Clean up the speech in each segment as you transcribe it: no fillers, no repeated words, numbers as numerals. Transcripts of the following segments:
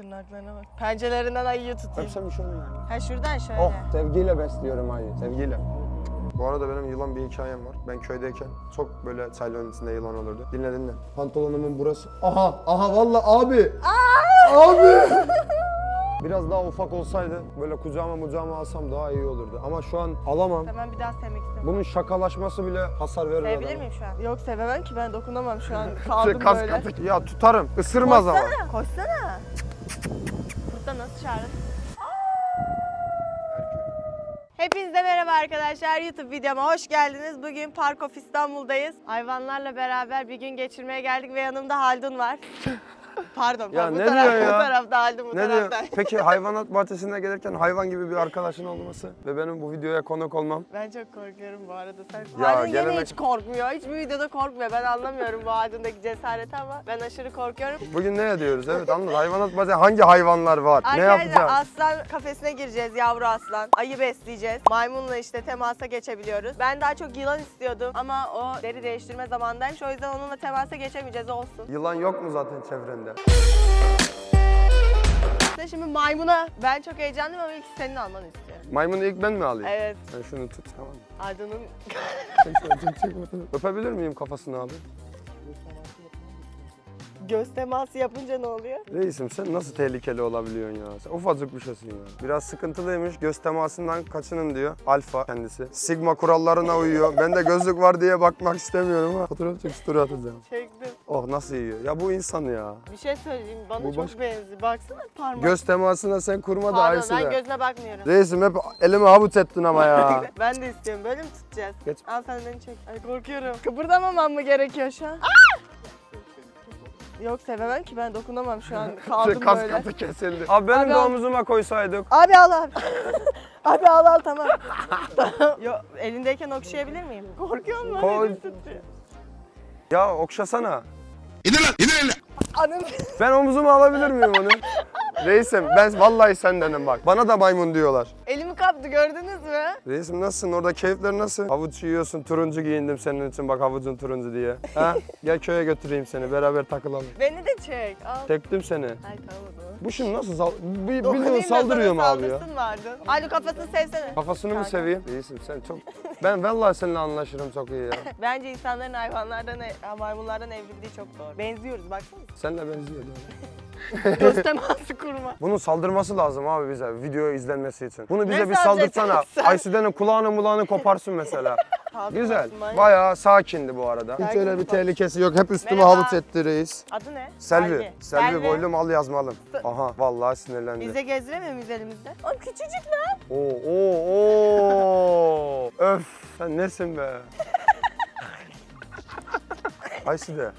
Tırnaklarına bak. Pencelerinden ayıyı tutayım. Öpsem bir şey olmuyor yani. Ha şuradan şöyle. Oh, sevgiyle besliyorum ayıyı, sevgiyle. Bu arada benim yılan bir hikayem var. Ben köydeyken çok böyle selvanın içinde yılan olurdu. Dinle dinle. Pantolonumun burası. Aha, aha vallahi abi. Aa! Abi. Biraz daha ufak olsaydı böyle kucağıma alsam daha iyi olurdu. Ama şu an alamam. Tamam, bir daha sevmek istemiyorum. Bunun şakalaşması bile hasar verir. Sevebilir miyim şu an? Yok sevemem ki, ben dokunamam şu an. Kaldım böyle. Katı. Ya tutarım, ısırmaz ama. Koşsana, koşsana. Burada nasıl çağırın? Hepinize merhaba arkadaşlar, YouTube videoma hoş geldiniz. Bugün Park of İstanbul'dayız. Hayvanlarla beraber bir gün geçirmeye geldik ve yanımda Haldun var. Pardon, ya bu tarafta Haldun, bu tarafta. Peki hayvanat bahçesine gelirken hayvan gibi bir arkadaşın olması ve benim bu videoya konuk olmam. Ben çok korkuyorum bu arada. Sen... Ya, Haldun gene hiç korkmuyor, hiçbir videoda korkmuyor. Ben anlamıyorum bu Haldun'daki cesareti ama ben aşırı korkuyorum. Bugün ne ediyoruz? Evet anladım. Hayvanat bahçesi hangi hayvanlar var? Ne yapacağız? Aslan kafesine gireceğiz, yavru aslan. Ayı besleyeceğiz. Maymunla işte temasa geçebiliyoruz. Ben daha çok yılan istiyordum ama o deri değiştirme zamandaymış. O yüzden onunla temasa geçemeyeceğiz, olsun. Yılan yok mu zaten çevrende? Şimdi maymuna, ben çok heyecanlıyım ama ilk senin almanı istiyorum. Maymunu ilk ben mi alayım? Evet. Ben şunu tut, tamam mı? Adının... Öpebilir miyim kafasını abi? Göz teması yapınca ne oluyor? Reisim sen nasıl tehlikeli olabiliyorsun ya? Sen ufacık bir şeysin ya. Biraz sıkıntılıymış, göz temasından kaçının diyor. Alfa kendisi. Sigma kurallarına uyuyor. Ben de gözlük var diye bakmak istemiyorum ama. Fotoğraf çek, story atacağım. Çektim. Oh nasıl yiyor? Ya bu insan ya. Bir şey söyleyeyim, bana bu çok benziyor. Baksana parmak. Göz temasına sen kurma da aysın. Pardon ben gözüne bakmıyorum. Reisim hep elime habut ettin ama ya. Ben de istiyorum, böyle mi tutacağız? Geç. Al sen beni çek. Ay korkuyorum. Kıpırdamamam mı gerekiyor şu an? Yok sevemem ki, ben dokunamam şu an. Kaldım kas böyle. Kas katı kesildi. Abi benim abi de omuzuma koysaydık. Abi al abi. Abi al tamam. Tamam. Yo, elindeyken okşayabilir miyim? Korkuyor musun? Ya okşasana. İndir lan, indir elini. Anam. Ben omuzuma alabilir miyim onu? Reisim ben vallahi sendenim bak. Bana da maymun diyorlar. Elimi kaptı, gördünüz mü? Reisim nasılsın? Orada keyifler nasıl? Havuç yiyorsun, turuncu giyindim senin için bak, havucun turuncu diye. Ha? Gel köye götüreyim seni, beraber takılalım. Beni de çek. Al. Çektim seni. Ay tamam o. Bu şimdi nasıl bildiğin saldırıyor mu abi ya? Dokunayım da sana saldırsın vardı. Ay kafasını sevsene. Kafasını mı seveyim? Reisim sen çok... Ben vallahi seninle anlaşırım çok iyi ya. Bence insanların hayvanlardan, maymunlardan evrildiği çok doğru. Benziyoruz baksana. Seninle benziyor doğru. Göz teması kurma. Bunun saldırması lazım abi bize, video izlenmesi için. Bunu bize ne bir saldırsana. Aysu'nun kulağını koparsın mesela. Güzel. Bayağı sakindi bu arada. Hiç öyle bir tehlikesi yok. Hep üstüme halıç etti reis. Adı ne? Selvi. Selvi boylum al yazmalım. Aha vallahi sinirlendi. Bize gezdiremiyor muyuz elimizde? O küçücük lan. Oo. Öf sen nesin be? Aysu de.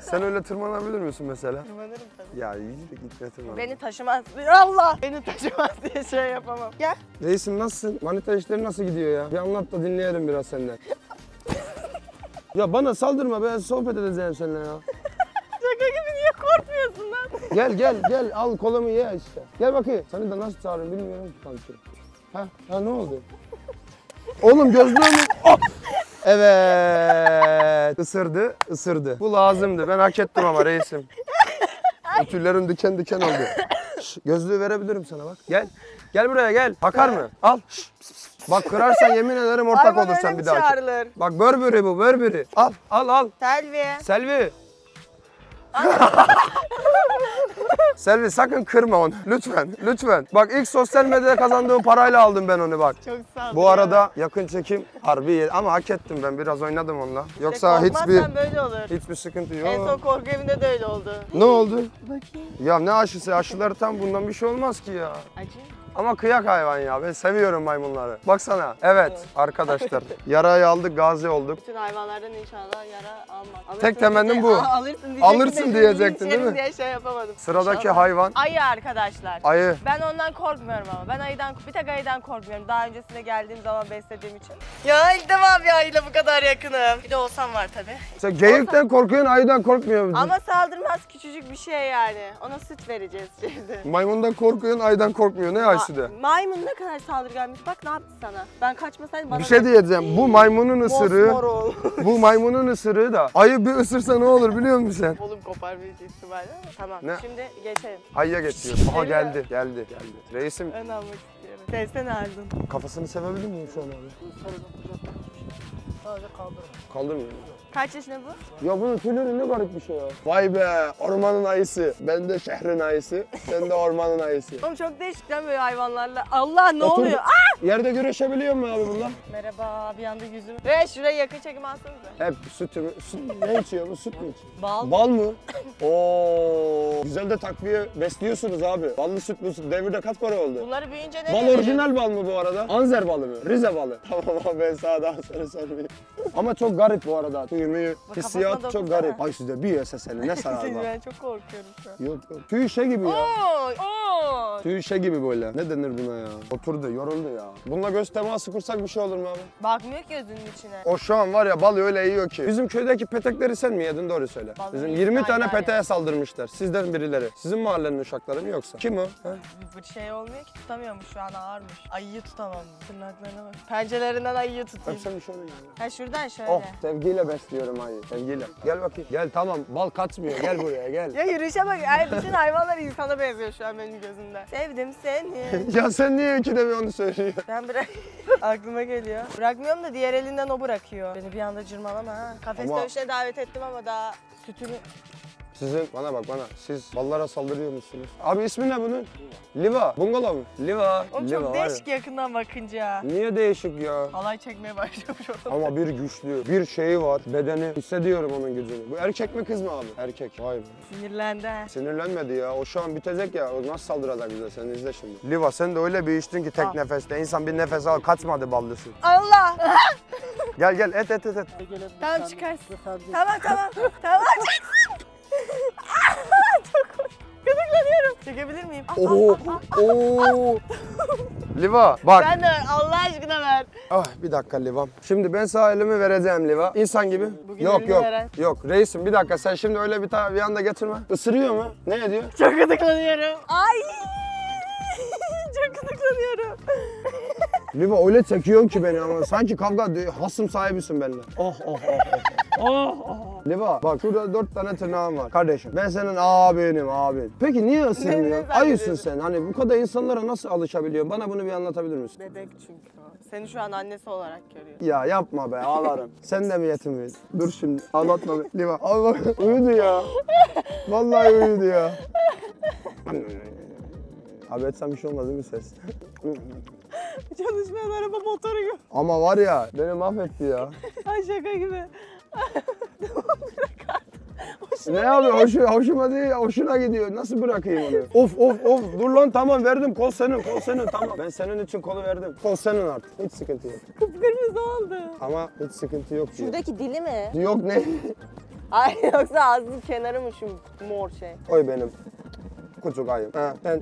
Sen öyle tırmanabilir misin mesela? Tırmanırım tabii. Ya iyice gitme tırmanırım. Beni taşımaz. Allah! Beni taşımaz diye şey yapamam. Gel. Reisim nasılsın? Manita işleri nasıl gidiyor ya? Bir anlat da dinleyelim biraz senden. Ya bana saldırma, ben sohbet edeceğim seninle ya. Şaka gibi, niye korkmuyorsun lan? Gel al kolumu ye işte. Gel bakayım. Seni de nasıl çağırırım bilmiyorum ki sanki. Ha ne oldu? Oğlum gözlüğümü... Oh! Evet, ısırdı. Bu lazımdı, ben hak ettim ama reisim. Tüylerim diken diken oldu. Şş, gözlüğü verebilirim sana bak. Gel buraya gel. Bakar mı? Al. Bak kırarsan yemin ederim ortak olursan bir daha. Bak Burberry bu, Burberry. Al. Selvi. Selvi sakın kırma onu. Lütfen. Bak ilk sosyal medyada kazandığım parayla aldım ben onu bak. Çok sağ ol. Bu arada yakın çekim harbi ama hak ettim, ben biraz oynadım onunla. Yoksa hiçbir sıkıntı yok. En son korku evinde de öyle oldu. Ne oldu? Bakayım. Ya ne aşısı? Aşıları tam bundan bir şey olmaz ki ya. Acı. Ama kıyak hayvan ya. Ben seviyorum maymunları. Baksana. Evet arkadaşlar. Yarayı aldık, gazi olduk. Bütün hayvanlardan inşallah yara almak. Tek temennim bu. Alırsın diyecektin değil mi? Diye şey yapamadım. Sıradaki hayvan. Ayı arkadaşlar. Ayı. Ben ondan korkmuyorum ama. Ben bir tek ayıdan korkmuyorum. Daha öncesine geldiğim zaman beslediğim için. Ya ilk defa bir ayıyla bu kadar yakınım. Bir de olsam var tabii. Sen geyikten korkuyorsun, ayıdan korkmuyor musun? Ama saldırmaz, küçücük bir şey yani. Ona süt vereceğiz şimdi. Maymundan korkuyorsun, ayıdan korkmuyor. Ne ayısı? ikisi de. Maymun ne kadar saldırganmış. Bak ne yaptı sana. Ben kaçmasaydım bana... Bir şey diyeceğim. Bu maymunun ısırığı... Bu maymunun ısırığı da. Ayı bir ısırsa ne olur biliyor musun sen? Kolum kopar büyük ihtimalle. Tamam. Ne? Şimdi geçelim. Ayıya geçiyoruz. Aha geldi. Geldi. Geldi. Reisim. Ön almak istiyorum. Sevsene Haldun. Kafasını sevebilir miyim şu an abi? Sadece kaldırma. Kaldırmıyor mu? Kaç yaşında bu? Ya bunun tüyleri ne garip bir şey ya. Vay be, ormanın ayısı. Ben de şehrin ayısı, sen de ormanın ayısı. Oğlum çok değişik lan böyle hayvanlarla. Allah ne oluyor? Aa! Yerde güreşebiliyor mu abi bunlar? Merhaba, bir anda yüzüm. Ve şuraya yakın çekim alsanız da. Hep süt ne içiyor bu? Süt mü içiyor? Bal. Bal mı? Oo, güzel de takviye besliyorsunuz abi. Ballı süt bu devirde kaç para oldu? Bunları büyüyünce ne? Bal orijinal bal mı bu arada? Anzer balı mı? Rize balı. Tamam abi ben sana daha sonra sormayayım. Ama çok garip bu arada. Tüyümü, hissiyat çok garip. Ay size bir yese seni ne sarar lan? Ben çok korkuyorum şu an. Yok yok. Tüy şey gibi ya. Tüy şey gibi böyle. Ne denir buna ya? Oturdu, yoruldu ya. Bununla göz teması kursak bir şey olur mu abi? Bakmıyor ki gözünün içine. O şu an var ya bal öyle yiyor ki. Bizim köydeki petekleri sen mi yedin doğru söyle. Balım bizim 20 tane peteğe yani saldırmışlar. Sizden birileri. Sizin mahallenin uşakları mı yoksa? Kim o? Ha? Bir şey olmuyor ki tutamıyormuş şu an ağırmış. Ayıyı tutamam. Tırnaklarına bak. Pencerelerinden ayıyı tutayım. Bak şöyle yani. Ha şuradan şöyle. Oh sevgiyle besliyorum ayıyı. Sevgiyle. Gel bakayım. Gel tamam bal kaçmıyor. Gel buraya gel. Ya yürüyüşe bak. Ay, bütün hayvanlar insana benziyor şu an benim gözümde. Sevdim seni. Ya sen niye ikide bir onu söylüyorsun? Ben bırak... Aklıma geliyor. Bırakmıyorum da diğer elinden o bırakıyor. Beni bir anda cırmalama ha. Kafes ama... dövüşüne davet ettim ama daha sütünü... Sizin, bana bak bana, siz ballara saldırıyor musunuz? Abi ismi ne bunun? Liva. Bungalov mu? Liva. O çok değişik yakından bakınca. Niye değişik ya? Alay çekmeye başlamış orada. Ama bir güçlü, bir şeyi var, bedeni. Hissediyorum onun gücünü. Bu erkek mi kız mı abi? Erkek. Vay be. Sinirlendi ha. Sinirlenmedi ya, o şu an bitecek ya. O nasıl saldıracak bize, sen izle şimdi. Liva sen de öyle bir içtin ki tek nefeste. İnsan bir nefes al, kaçmadı ballısın. Allah! Gel gel, et. Tamam çıkarsın. Tamam. Çok gıdıklanıyorum. Çekebilir miyim? Oo. Liva bak. Sen de Allah aşkına ver. Ah bir dakika Livam. Şimdi ben sana elimi vereceğim Liva. İnsan gibi. Bugün yok. Veren. Yok reisim bir dakika sen şimdi öyle bir anda getirme. Isırıyor mu? Ne ediyor? Çok gıdıklanıyorum. Ay. Çok gıdıklanıyorum. Liva öyle çekiyorsun ki beni ama sanki kavga hasım sahibisin benimle. Oh. Liva bak şurada 4 tane tırnağım var kardeşim. Ben senin abin. Peki niye ısırmıyor? Ayısın sen. Hani bu kadar insanlara nasıl alışabiliyor? Bana bunu bir anlatabilir misin? Bebek çünkü o. Seni şu an annesi olarak görüyor. Ya yapma be ağlarım. Sen de mi yetim miyiz? Dur şimdi ağlatma be. Liva Allah uyudu ya. Vallahi uyudu ya. Abi etsem bir şey olmaz değil mi ses? Çalışmayan araba motoru gibi. Ama var ya beni mahvetti ya. Ay şaka gibi. Ne abi hoşuma değil hoşuna gidiyor nasıl bırakayım onu? Of dur lan tamam verdim kol senin tamam ben senin için kolu verdim kol senin artık hiç sıkıntı yok. Kıpkırmızı oldu. Ama hiç sıkıntı yok. Şuradaki dili mi? Yok ne? Ay yoksa ağzının kenarı mı şu mor şey? Oy benim. Kucuk ayım.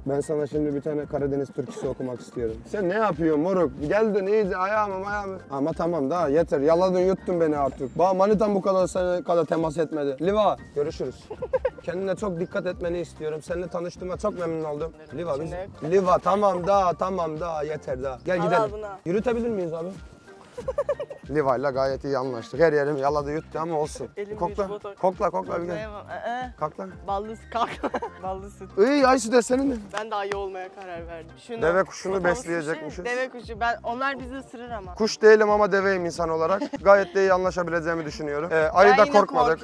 Ben sana şimdi bir tane Karadeniz türküsü okumak istiyorum. Sen ne yapıyorsun moruk? Geldin iyice ayağımı. Ama tamam daha yeter. Yaladın yuttun beni artık. Bak manitan bu kadar sana kadar temas etmedi. Liva görüşürüz. Kendine çok dikkat etmeni istiyorum. Seninle tanıştığıma çok memnun oldum. Liva biz... Liva tamam daha yeter daha. Gel gidelim. Yürütebilir miyiz abi? Liva'yla gayet iyi anlaştık. Her yerim yaladı yuttu ama olsun. Kokla bir gel. Kalk lan. Ballı süt. İyi ay süt senin de. Ben de ayı olmaya karar verdim. Şunu, deve kuşunu besleyecekmişiz. Deve kuşu. Onlar bizi ısırır ama. Kuş değilim ama deveyim insan olarak. Gayet de iyi anlaşabileceğimi düşünüyorum. Ayı da korkmadık.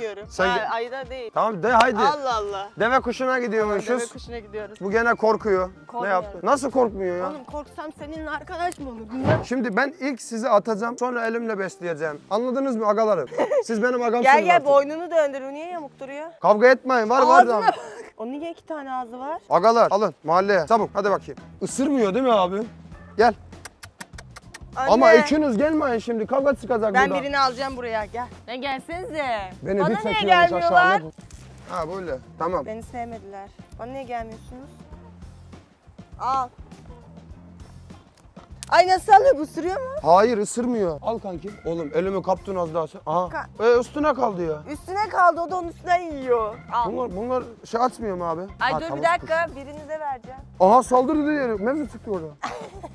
Ayı da değil. Tamam de haydi. Allah. Deve kuşuna gidiyormuşuz. Tamam, deve kuşuna gidiyoruz. Bu gene korkuyor. Ne yaptı? Nasıl korkmuyor ya? Oğlum korksam seninle arkadaş mı olur? Şimdi ben ilk sizi atacağım. Sonra elimle besleyeceğim. Anladınız mı agalarım? Siz benim agamsınız. Gel boynunu döndür. O niye yamuk duruyor? Kavga etmeyin. Var da. O niye 2 tane ağzı var? Agalar alın mahalleye. Çabuk hadi bakayım. Isırmıyor değil mi abi? Gel. Anne. Ama ikiniz gelmeyin şimdi. Kavga çıkacak ben burada. Ben birini alacağım buraya. Gel. Ne gelsenize. Beni bana niye gelmiyorlar? Ha böyle. Tamam. Beni sevmediler. Bana niye gelmiyorsunuz? Al. Ay nasıl alıyor? Isırıyor mu? Hayır ısırmıyor. Al kanki. Oğlum elimi kaptın az daha sen. Aha. Üstüne kaldı ya. Üstüne kaldı o da onun üstüne yiyor. Al. Bunlar şey atmıyor mu abi? Ay dur bir dakika birinize vereceğim. Aha saldırdı diye mevzu çıktı orada.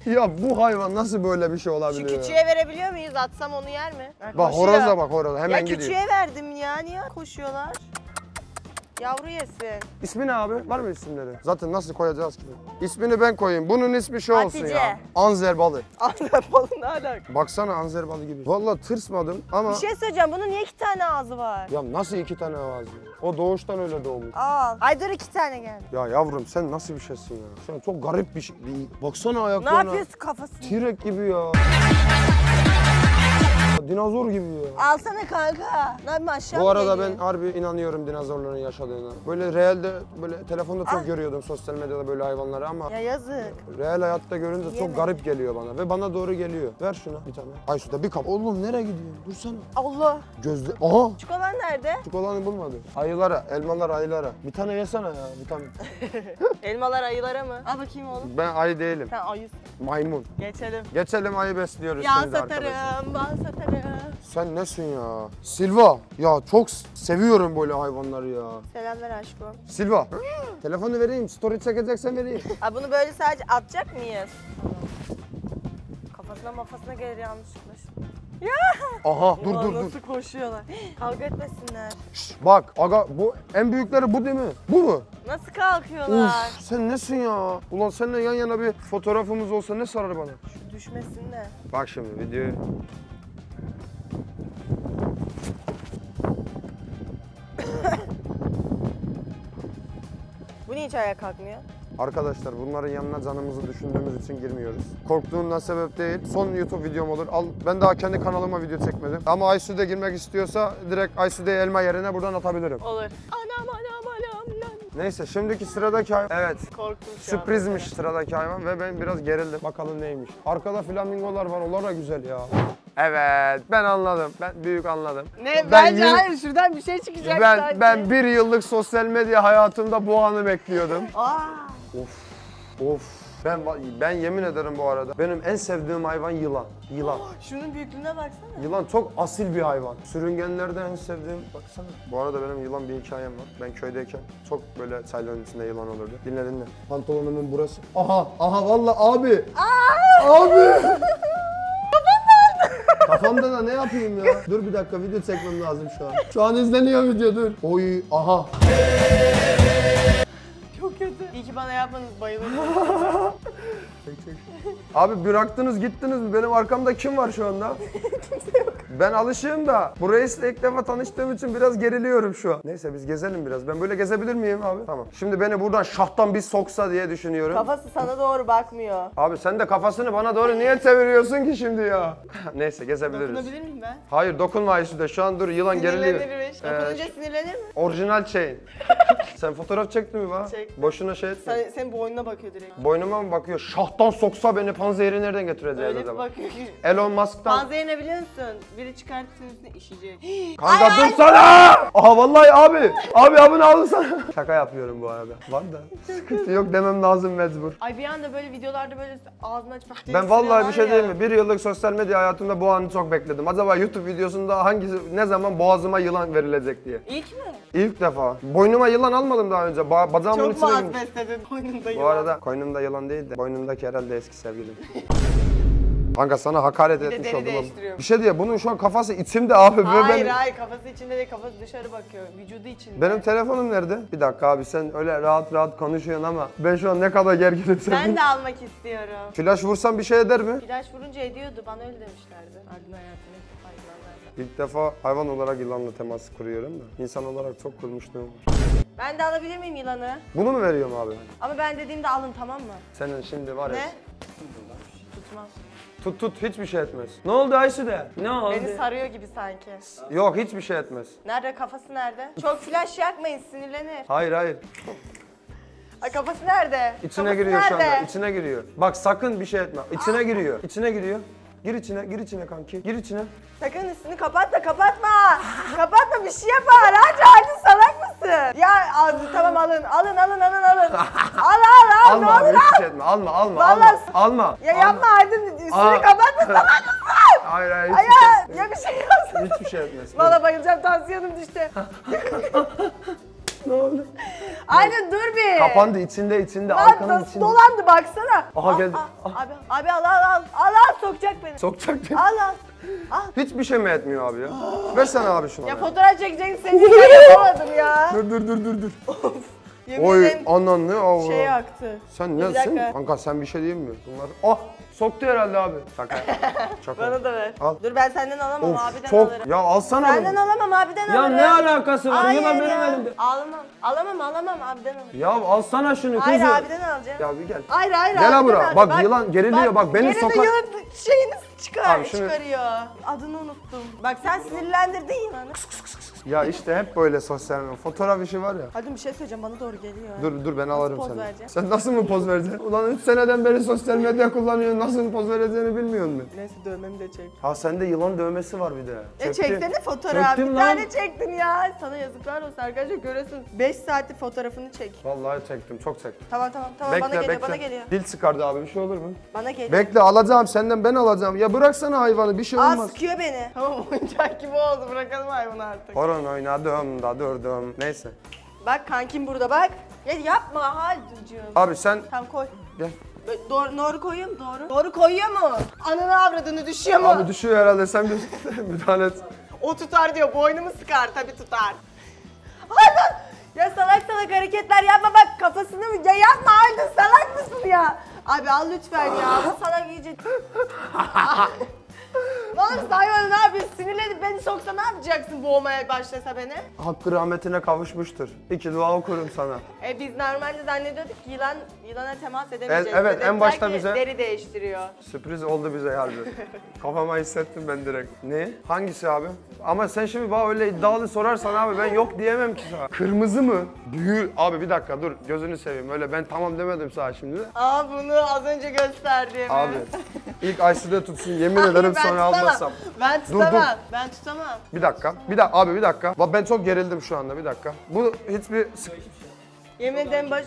Ya bu hayvan nasıl böyle bir şey olabiliyor? Şu küçüğe verebiliyor muyuz? Atsam onu yer mi? Bak horoza bak horoza hemen gidiyor. Ya küçüğe verdim ya. Niye koşuyorlar? Yavru yesin. İsmi ne abi? Var mı isimleri? Zaten nasıl koyacağız ki? İsmini ben koyayım. Bunun ismi şu olsun Hatice ya. Anzer balı. Anzer balı ne alaka? Baksana Anzer balı gibi. Vallahi tırsmadım ama... Bir şey söyleyeceğim. Bunun niye 2 tane ağzı var? Ya nasıl 2 tane ağzı? O doğuştan öyle doğmuş. Al. Ay dur 2 tane geldi. Ya yavrum sen nasıl bir şeysin ya? Sen çok garip bir şey. Baksana ayaklarına. Ne yapıyorsun kafasını? T-Rex gibi ya. Dinozor gibi ya. Alsana kanka. Lan aşağı. Bu arada ben harbi inanıyorum dinozorların yaşadığına. Böyle realde böyle telefonda çok görüyordum sosyal medyada böyle hayvanları ama. Ya yazık. Real hayatta görünce yeme, çok garip geliyor bana ve bana doğru geliyor. Ver şuna bir tane. Ay şurada bir kap. Oğlum nereye gidiyorsun? Dursana. Allah. Gözle. Aha. Çikolan nerede? Çikolanı bulmadı. Ayılara, elmalar ayılara. Bir tane yesene ya. Bir tane. Elmalar ayılara mı? Al bakayım oğlum. Ben ayı değilim. Sen ayısın. Maymun. Geçelim. Geçelim ayı besliyoruz. Yağ satarım, bal satarım. Sen nesin ya? Silva. Ya çok seviyorum böyle hayvanları ya. Selamlar aşkım. Silva. Telefonu vereyim. Story çekeceksen vereyim. Abi bunu böyle sadece atacak mıyız? Kafasına mafasına gelir yanlışlıkla. Ya! Aha dur dur dur. Nasıl koşuyorlar. Kavga etmesinler. Şş, bak aga bu en büyükleri bu değil mi? Bu mu? Nasıl kalkıyorlar? Uf, sen nesin ya? Ulan seninle yan yana bir fotoğrafımız olsa ne sarar bana? Şu düşmesin de. Bak şimdi videoyu. Bu niye hiç ayağa kalkmıyor? Arkadaşlar bunların yanına canımızı düşündüğümüz için girmiyoruz. Korktuğumdan sebep değil. Son YouTube videom olur. Al, ben daha kendi kanalıma video çekmedim. Ama Aysu'da girmek istiyorsa direkt Aysu'da elma yerine buradan atabilirim. Olur. Anam anam anam lan. Neyse şimdiki sıradaki hayvan. Evet. Korktum şu sürprizmiş an. Sıradaki hayvan ve ben biraz gerildim. Bakalım neymiş. Arkada flamingolar var. Onlar da güzel ya. Evet, ben anladım. Ben büyük anladım. Ne? Bence hayır, şuradan bir şey çıkacak zaten. Ben 1 yıllık sosyal medya hayatımda bu anı bekliyordum. Aa. Of, of. Ben yemin ederim bu arada. Benim en sevdiğim hayvan yılan. Yılan. Oh, şunun büyüklüğüne baksana. Yılan çok asil bir hayvan. Sürüngenlerde en sevdiğim baksana. Bu arada benim yılan bir hikayem var. Ben köydeyken çok böyle çayların içinde yılan olurdu. Dinle dinle. Pantolonumun burası. Aha, aha vallahi abi. Aa! Abi. Kafamda da ne yapayım ya? Dur bir dakika video çekmem lazım şu an. Şu an izleniyor video dur. Oy aha. Çok kötü. İyi ki bana yapmanız bayılırım. Abi bıraktınız gittiniz mi? Benim arkamda kim var şu anda? Kimse yok. Ben alışığım da bu reisle ilk defa tanıştığım için biraz geriliyorum şu an. Neyse biz gezelim biraz. Ben böyle gezebilir miyim abi? Tamam. Şimdi beni buradan şahtan bir soksa diye düşünüyorum. Kafası sana doğru bakmıyor. Abi sen de kafasını bana doğru niye çeviriyorsun ki şimdi ya? Neyse gezebiliriz. Dokunabilir miyim ben? Hayır dokunma Ayşu'da. Şu an dur yılan geriliyor. Sinirlenirmiş. Dokununca sinirlenir mi? Orijinal şeyin. Sen fotoğraf çektin mi bana? Çektim. Boşuna şey etme. Sen boynuna bakıyor direkt. Boynuma mı bakıyor? Şahtan soksa beni panzehiri nereden götürecek? Öyle bir bakıyor ki. Elon Musk'tan. Panzehirini biliyor musun? Biri çıkartırsın üstüne işecek. Kanka dursana! Aha vallahi abi! Abi abone alırsana. Şaka yapıyorum bu arada. Var da sıkıntı yok demem lazım mecbur. Ay bir anda böyle videolarda böyle ağzını açmak. Ben vallahi bir şey diyeyim mi? 1 yıllık sosyal medya hayatımda bu anı çok bekledim. Acaba YouTube videosunda hangisi ne zaman boğazıma yılan verilecek diye. İlk mi? İlk defa. Boynuma yılan almadım daha önce. Bacağımın içine girmiş. Çok mu az besledin boynumda yılan? Bu arada koynumda yılan değil de boynumdaki herhalde eski sevgilim. Kanka sana hakaret etmiş oldum. Bir şey diye bunun şu an kafası içimde abi. Hayır ben... hayır kafası içimde değil, kafası dışarı bakıyor, vücudu içinde. Benim telefonum nerede? Bir dakika abi sen öyle rahat rahat konuşuyorsun ama ben şu an ne kadar gerginim senin. Ben de almak istiyorum. Flaş vursam bir şey eder mi? Flaş vurunca ediyordu, bana öyle demişlerdi. Ardın hayatını hayvanlarla. İlk defa hayvan olarak yılanla temas kuruyorum da insan olarak çok kurmuştum. Ben de alabilir miyim yılanı? Bunu mu veriyorum abi? Ama ben dediğimde alın tamam mı? Senin şimdi var ya. Ne? Tutmaz. Tut tut hiçbir şey etmez. Ne oldu Aysu'da? Ne oldu? Beni sarıyor gibi sanki. Yok hiçbir şey etmez. Nerede kafası nerede? Çok flash yakmayın sinirlenir. Hayır hayır. Ay kafası nerede? İçine kafası giriyor nerede? Şu anda içine giriyor. Bak sakın bir şey etme. İçine Aa. Giriyor. İçine giriyor. Gir içine, gir içine kanki. Gir içine. Sakın üstünü kapatma, kapatma. Kapatma bir şey yapar. Hacı salak mısın? Ya tamam alın, alın, alın, alın, alın. Al, al, al. Alma, ne olur al. Şey etme. Alma, alma, vallahi... alma. Ya alma. Yapma Haldun, üstünü kapatma, salak mısın? Hayır, hayır. Ay, ya bir şey yapsın. Hiçbir şey etmez. Valla bayılacağım, tansiyonum düştü. Ne oldu? Aynen dur bir. Kapandı içinde arkanın içinde. Dolandı baksana. Aha geldi. Abi al sokacak beni. Sokacak beni. Al. Hiçbir şey mi etmiyor abi ya? Versene abi şunu. Ya fotoğraf çekeceksin seni yapamadım ya. Dur. Of. Oy anan ne Allah. Şey aktı. Sen nesin? Kanka sen bir şey diyemiyorsun. Bunlar ah soktu herhalde abi. Şaka. Bana da ver. Al. Dur ben senden alamam of, abiden çok... alırım. Ya alsana. Senden alamam abiden ya alırım. Ya ne alakası var? Niye ben benim elimde? Alamam abiden alırım. Ya alsana şunu kızım. Hayır abiden alacağım. Ya bir gel. Hayır gel abura. Bak yılan geriliyor bak beni sokak. Geride yılan şeyini çıkarıyor. Adını unuttum. Bak sen sinirlendirdin yılanı. Ya işte hep böyle sosyal medya. Fotoğraf işi var ya. Hadi bir şey söyleyeceğim bana doğru geliyor. Dur ben nasıl alırım seni. Sen nasıl mı poz vereceksin? Ulan 3 seneden beri sosyal medya kullanıyorsun. Nasıl poz vereceğini bilmiyorsun mu? Neyse dövmemi de çek. Ha sende yılan dövmesi var bir de. Çeksene fotoğraf. Çöktüm bir lan. Tane çektin ya. Sana yazıklar olsun arkadaşlar görüyorsun. 5 saatlik fotoğrafını çek. Vallahi çektim çok çektim. Tamam bekle, bana geliyor. Dil sıkardı abi bir şey olur mu? Bana geliyor. Bekle alacağım senden ben alacağım. Ya bıraksana hayvanı bir şey olmaz. Sıkıyor beni. Tamam oyuncak gibi oldu bırakalım hayvanı artık. Horon oynadım da durdum. Neyse. Bak kankim burada bak. Ya yapma Halduncuğum. Abi sen... Tamam koy. Gel. Doğru koyuyor mu? Doğru koyuyor mu? Ananı avradını düşüyor mu? Abi düşüyor herhalde sen bir müdahale et. O tutar diyor boynumu sıkar tabii tutar. Haldun! Ya salak hareketler yapma bak kafasını mı? Ya yapma Haldun salak mısın ya? Abi al lütfen ya bu salak iyice... Oğlum hayvanı ne yapıyorsun? Sinirlenip beni soksa ne yapacaksın boğmaya başlasa beni? Hakkı rahmetine kavuşmuştur. İki dua okurum sana. Biz normalde zannediyorduk ki yılana temas edemeyeceğiz. Evet en başta bize... Deri değiştiriyor. Sürpriz oldu bize harbi. Kafama hissettim ben direkt. Ne? Hangisi abi? Ama sen şimdi bana öyle iddialı sorarsan abi ben yok diyemem ki sana. Kırmızı mı? Büyü... Abi bir dakika dur gözünü seveyim öyle ben tamam demedim sana şimdi. Aa bunu az önce gösterdim. Abi ilk IC'de tutsun yemin ederim sonra almam. Ben tutamam. Bir dakika. Abi bir dakika. Ben çok gerildim şu anda bir dakika. Bu hiçbir... Yemin ederim baş...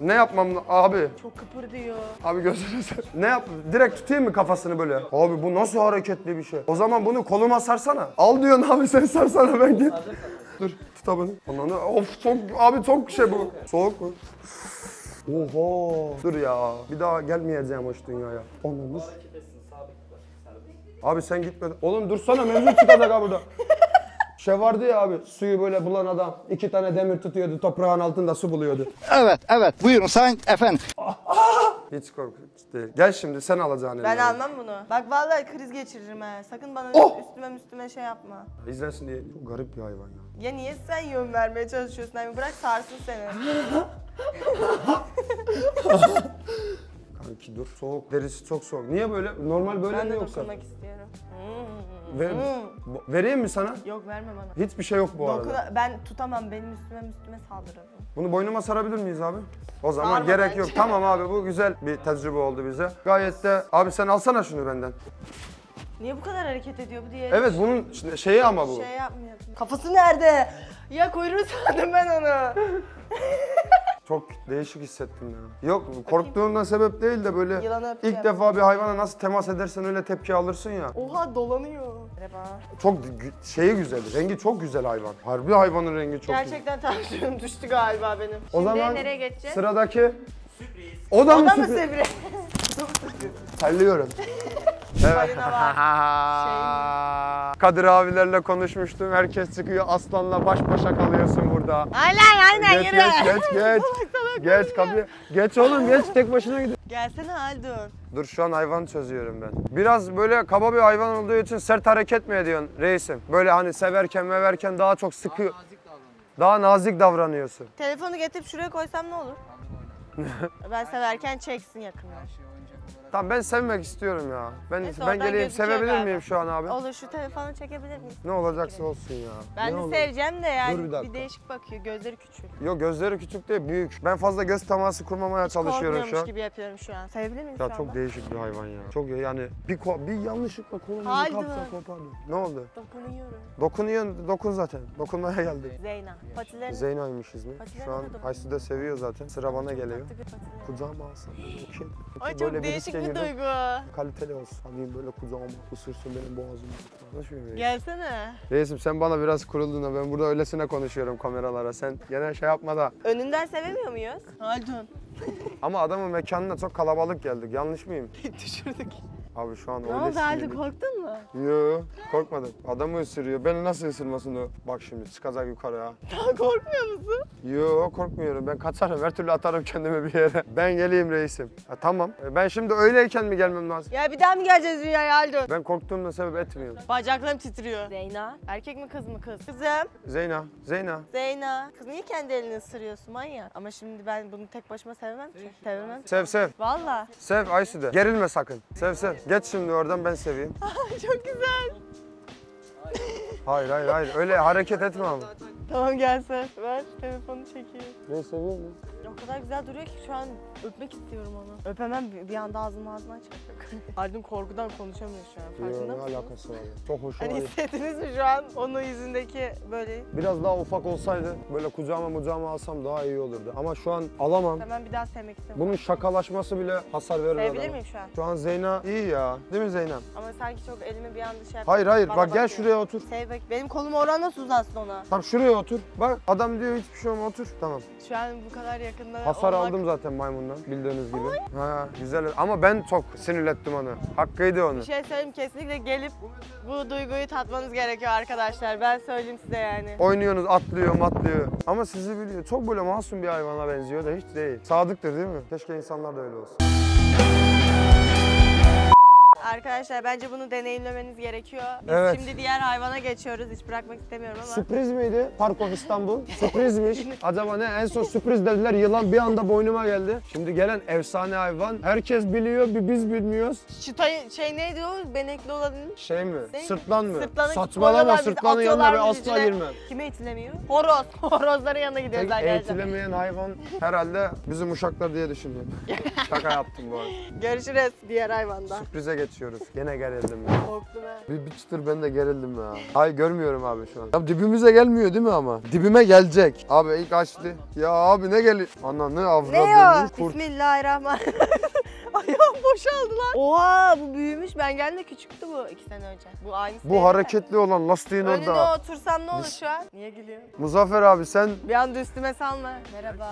Ne yapmam abi? Çok kıpırdıyor. Abi gözünü sen. Ne yap? Direkt tutayım mı kafasını böyle? Abi bu nasıl hareketli bir şey? O zaman bunu koluma sarsana. Al diyorsun abi sen sarsana ben git. Dur tuta bunu. Ondan of çok abi çok şey bu. Soğuk mu? Oho. Dur ya. Bir daha gelmeyeceğim hoş dünyaya. Onumuz. Abi sen gitme. Oğlum dursana mevzu çıkacak ha burada. Şey vardı ya abi suyu böyle bulan adam 2 tane demir tutuyordu toprağın altında su buluyordu. Evet buyurun sayın efendim. Hiç korkunç değil. Gel şimdi sen alacaksın. Ben almam bunu. Bak vallahi kriz geçiririm he. Sakın bana üstüme şey yapma. İzlensin diye garip bir hayvan ya. Ya niye sen yön vermeye çalışıyorsun? Abi bırak sarsın seni. Kanki dur soğuk derisi çok soğuk. Niye böyle? Normal böyle mi yoksa? Ben de dokunmak istiyorum. Vereyim mi sana? Yok verme bana. Hiçbir şey yok bu arada. Ben tutamam benim üstüme saldırır. Bunu boynuma sarabilir miyiz abi? O zaman sarma gerek bence. Yok. Tamam abi bu güzel bir tecrübe oldu bize. Gayet de abi sen alsana şunu benden. Niye bu kadar hareket ediyor bu diye? Evet bunun şeyi ama bu. Şey yapmıyor. Kafası nerede? Ya kuyruğu sandım ben onu. Çok değişik hissettim ya. Yok korktuğumdan sebep değil de böyle ilk defa bir hayvana nasıl temas edersen öyle tepki alırsın ya. Oha dolanıyor. Merhaba. Çok şeyi güzel, rengi çok güzel hayvan. Harbi hayvanın rengi çok gerçekten güzel. Gerçekten tansiyonum düştü galiba benim. O şimdi zaman nereye geçeceğiz? Sıradaki... Sürpriz. O da mı sürpriz? Terliyorum. Evet. Kadir abilerle konuşmuştum. Herkes çıkıyor. Aslanla baş başa kalıyorsun burada. Aynen yürü. Geç. Geç kapıyı. Geç oğlum geç tek başına gidin. Gelsene Haldun. Dur şu an hayvan çözüyorum ben. Biraz böyle kaba bir hayvan olduğu için sert hareket mi ediyorsun reisim? Böyle hani severken meverken daha çok sıkıyor. Daha nazik davranıyorsun. Telefonu getirip şuraya koysam ne olur? Ben severken çeksin yakına. Tamam ben sevmek istiyorum ya. Ben geleyim sevebilir miyim şu an abi? Olur şu telefonu çekebilir miyim? Ne olacaksa olsun ya. Ben de seveceğim de yani bir değişik bakıyor gözleri küçük. Yok gözleri küçük değil büyük. Ben fazla göz teması kurmamaya çalışıyorum şu an. Hiç gibi yapıyorum şu an. Sevebilir miyim şu anda? Ya çok değişik bir hayvan ya. Çok yani bir yanlışlıkla kolunu kapsa kopar. Ne oldu? Dokunuyorum. Dokun zaten. Dokunmaya geldik. Zeyna. Patilerini. Zeyna'ymışız mı? Şu an Aysu da seviyor zaten. Sıra bana geliyor. kötü bir patin. Kucağıma alsam. Ay çok değişik bir duygu. Kaliteli olsun. Hani böyle kucağıma ısırsın benim boğazımı. Nasıl bir gelsene. Reisim sen bana biraz kuruldun da ben burada öylesine konuşuyorum kameralara. Sen genel şey yapma da. Önünden sevemiyor muyuz? Haldun. Ama adamın mekanına çok kalabalık geldik. Yanlış mıyım? Düşürdük. Abi şu an öyle sinirli. Ne oldu Haldun, korktun mu? Yoo, korkmadım. Adamı ısırıyor. Beni nasıl ısırmasın o? Bak şimdi çıkacak yukarıya. Korkmuyor musun? Yoo, korkmuyorum. Ben kaçarım. Her türlü atarım kendimi bir yere. Ben geleyim reisim. Ha, tamam. Ben şimdi öyleyken mi gelmem lazım? Ya bir daha mı geleceğiz dünyaya Haldun? Ben korktuğumda sebep etmiyorum. Bacaklarım titriyor. Zeyna. Erkek mi kız mı kız? Kızım. Zeyna. Zeyna. Zeyna. Kız niye kendi elini ısırıyorsun manyak? Ama şimdi ben bunu tek başıma sevmem ki. Sevmem. Sev sev. Vallahi. Sev Aysu de. Gerilme sakın. Sev sev. Geç şimdi oradan ben seveyim. Çok güzel. Hayır hayır hayır öyle hareket etme ama. Tamam gelsen. Ver telefonu çekeyim. Ben seviyorum. O kadar güzel duruyor ki şu an öpmek istiyorum onu. Öpemem bir anda ağzımdan çıkacak. Haldun korkudan konuşamıyor şu an. Farkında mısınız? Ne alakası var? Çok hoşuma gitti. Hani hissettiniz mi şu an onun yüzündeki böyle? Biraz daha ufak olsaydı böyle kucağıma alsam daha iyi olurdu. Ama şu an alamam. Hemen bir daha sevmek istemiyorum. Bunun şakalaşması bile hasar verir adama. Sevbilir miyim şu an? Şu an Zeyna iyi ya. Değil mi Zeyna? Ama sanki çok elimi bir anda şey yaptım. Hayır hayır bak bakıyor. Gel şuraya otur. Sev bak. Benim kolum oradan nasıl uzansın ona? Tamam şuraya otur. Bak adam diyor hiçbir şey olma otur. Tamam. Şu an bu kadar yakın. Hasar aldım zaten maymundan bildiğiniz gibi. Ay. Ha güzel ama ben çok sinirlettim onu. Hakkıydı onu. Bir şey söyleyeyim kesinlikle gelip bu duyguyu tatmanız gerekiyor arkadaşlar. Ben söyleyeyim size yani. Oynuyorsunuz atlıyor matlıyor ama sizi biliyor. Çok böyle masum bir hayvana benziyor da hiç değil. Sadıktır değil mi? Keşke insanlar da öyle olsun. Arkadaşlar bence bunu deneyimlemeniz gerekiyor. Biz evet. Şimdi diğer hayvana geçiyoruz. Hiç bırakmak istemiyorum ama. Sürpriz miydi? Park of İstanbul. Sürprizmiş. Acaba ne? En son sürpriz dediler. Yılan bir anda boynuma geldi. Şimdi gelen efsane hayvan. Herkes biliyor. Bir biz bilmiyoruz. Çıtayı şey neydi o? Benekli olan. Şey mi? Sırtlan mı? Saçmalama. Sırtlanın yanına ben asla girmem. Kime etilemiyor? Horoz. Horozların yanına gidiyoruz arkadaşlar. Etilemeyen hayvan herhalde bizim uşaklar diye düşünüyorum. Şaka yaptım bu arada. Görüşürüz diğer hayvanda. Sürprize geç. Gene gerildim ya. Korktum ha. Bir çıtır ben de gerildim ya. Hayır görmüyorum abi şu an. Ya dibimize gelmiyor değil mi ama? Dibime gelecek. Abi ilk açtı. Ya abi ne geliyor? Ananı avradını kurt. Bismillahirrahmanirrahim. Ayağım boşaldı lan. Oha bu büyümüş. Ben geldiğimde küçüktü bu 2 sene önce. Bu aynısı. Bu hareketli mi? Olan lastiğin önüne orada. Önüne otursam ne olur şu an? Niye gülüyorsun? Muzaffer abi sen... Bir anda üstüme salma. Merhaba.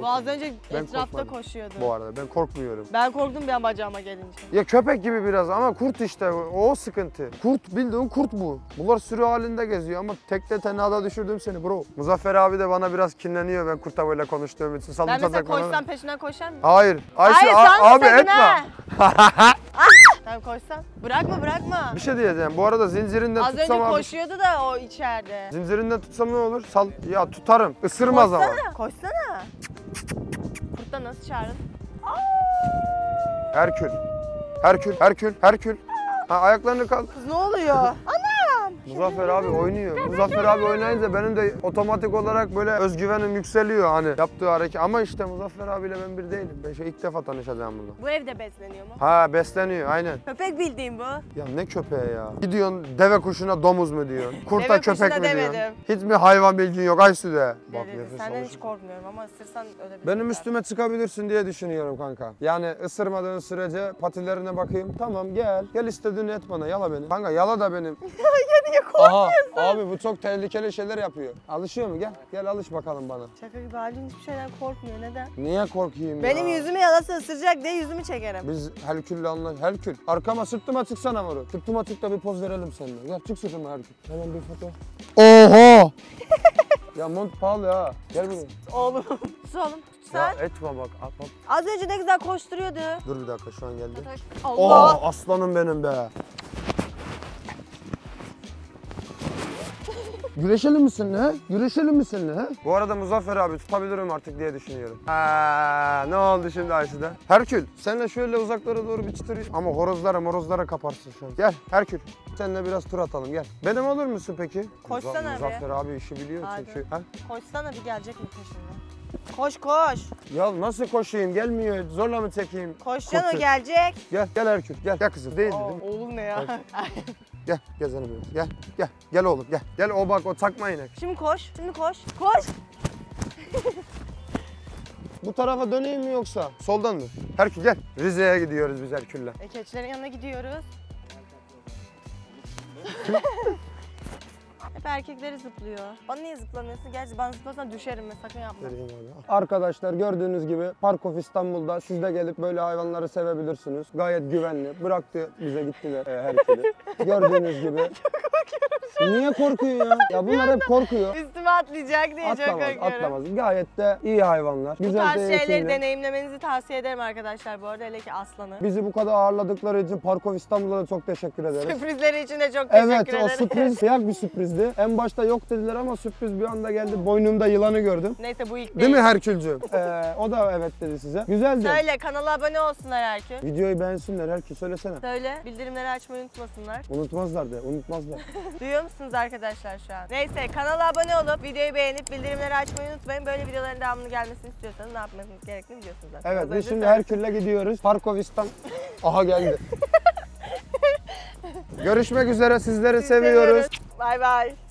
Bu az önce etrafta koşuyordu. Bu arada ben korkmuyorum. Ben korktum bir an bacağıma gelince. Ya köpek gibi biraz ama kurt işte o sıkıntı. Kurt bildiğin kurt bu. Bunlar sürü halinde geziyor ama tekte tenada düşürdüm seni bro. Muzaffer abi de bana biraz kinleniyor ben kurta böyle konuştuğum için. Ben mesela koşsam peşinden koşar mı? Hayır. Ayşe abi et. Tamam koşsam. Bırakma. Bir şey diyeceğim. Bu arada zincirinden az tutsam önce koşuyordu abi. Da o içeride. Zincirinden tutsam ne olur? Sal ya tutarım. Isırmaz koşsana, ama. Koşsana. Kurtta nasıl çağırın? Herkül. Ha ayaklarını kaldır. Kız ne oluyor? Anam. Muzaffer abi oynuyor. Muzaffer abi oynayınca benim de otomatik olarak böyle özgüvenim yükseliyor hani yaptığı hareket. Ama işte Muzaffer abiyle ben bir değilim. Ben ilk defa tanışacağım bununla. Bu evde besleniyor mu? Ha besleniyor aynen. Köpek bildiğin bu. Ya ne köpeği ya? Gidiyorsun deve kuşuna domuz mu diyorsun? Kurta köpek mi demedim. Diyorsun? Hiç mi hayvan bilgin yok Aysu'da? Bak nefes senden hiç korkmuyorum ama ısırsan ölebilirsin. Benim üstüme çıkabilirsin diye düşünüyorum kanka. Yani ısırmadığın sürece patilerine bakayım. Tamam gel istediğini et bana yala beni. Kanka yala da benim. Aha, abi bu çok tehlikeli şeyler yapıyor. Alışıyor mu? Gel alış bakalım bana. Şaka gibi Haldun hiçbir şeyden korkmuyor. Neden? Niye korkayım benim ya? Yüzümü yalasa ısıracak diye yüzümü çekerim. Biz Herkül'le anlaştık. Herkül arkama sırtıma çıksana Maro. Sırtıma çık da bir poz verelim seninle. Gel çık sırtıma Herkül. Hemen bir foto. Oho! Ya mont pahalı ha. Gel buraya. Oğlum. Tutalım. Ya etme bak. Az önce ne güzel koşturuyordu. Dur bir dakika şu an geldi. Allah! Oh, aslanım benim be. Güreşelim mi seninle he? Bu arada Muzaffer abi tutabilirim artık diye düşünüyorum. Ne oldu şimdi Aysu'da? Herkül senle şöyle uzaklara doğru bir çıtır ama horozlara kaparsın şu an. Gel Herkül senle biraz tur atalım gel. Benim olur musun peki? Koşsana Muzaffer abi işi biliyor çünkü. Ha? Koşsana bir gelecek mi peşinde? Koş. Ya nasıl koşayım? Gelmiyor. Zorla mı çekeyim? Koşacaksın o gelecek. Gel Herkül. Gel kızım. Değil mi? Oğlum ne ya? Gel canım benim. Gel oğlum gel. Gel o bak o takma inek. Şimdi koş. Koş. Bu tarafa döneyim mi yoksa? Soldan mı? Herkül gel. Rize'ye gidiyoruz biz Herkül'le. Keçilerin yanına gidiyoruz. Hep erkekleri zıplıyor. Bana niye zıplamıyorsun? Gerçi ben zıplasam düşerim ve sakın yapma. Arkadaşlar gördüğünüz gibi Park of İstanbul'da siz de gelip böyle hayvanları sevebilirsiniz. Gayet güvenli. Bıraktı bize gitti Herkül'ü. Gördüğünüz gibi. Niye korkuyor ya? Ya bunlar hep korkuyor. Üstüme atlayacak diye atlamaz, çok korkuyorum. Atlamaz. Gayet de iyi hayvanlar. Güzel, bu tarz şeyleri deneyimlemenizi tavsiye ederim arkadaşlar bu arada, hele ki aslanı. Bizi bu kadar ağırladıkları için Park of İstanbul'a da çok teşekkür ederiz. Sürprizleri için de çok teşekkür ederiz. Evet, o sürpriz siyah bir sürprizdi. En başta yok dediler ama sürpriz bir anda geldi. Boynumda yılanı gördüm. Neyse bu ilk değil mi Herkülcüğüm? O da evet dedi size. Güzeldi. Söyle kanala abone olsunlar Herkül. Videoyu beğensinler Herkül, söylesene. Söyle, bildirimleri açmayı unutmasınlar. Unutmazlar de, unutmazlar. Duyuyor musunuz arkadaşlar şu an? Neyse kanala abone olup videoyu beğenip bildirimleri açmayı unutmayın. Böyle videoların devamını gelmesini istiyorsanız ne yapmanız gerektiğini biliyorsunuz zaten. Evet, biz şimdi Herkül'le gidiyoruz. Park of İstanbul. Aha geldi. Görüşmek üzere, sizleri seviyoruz. Bay bay.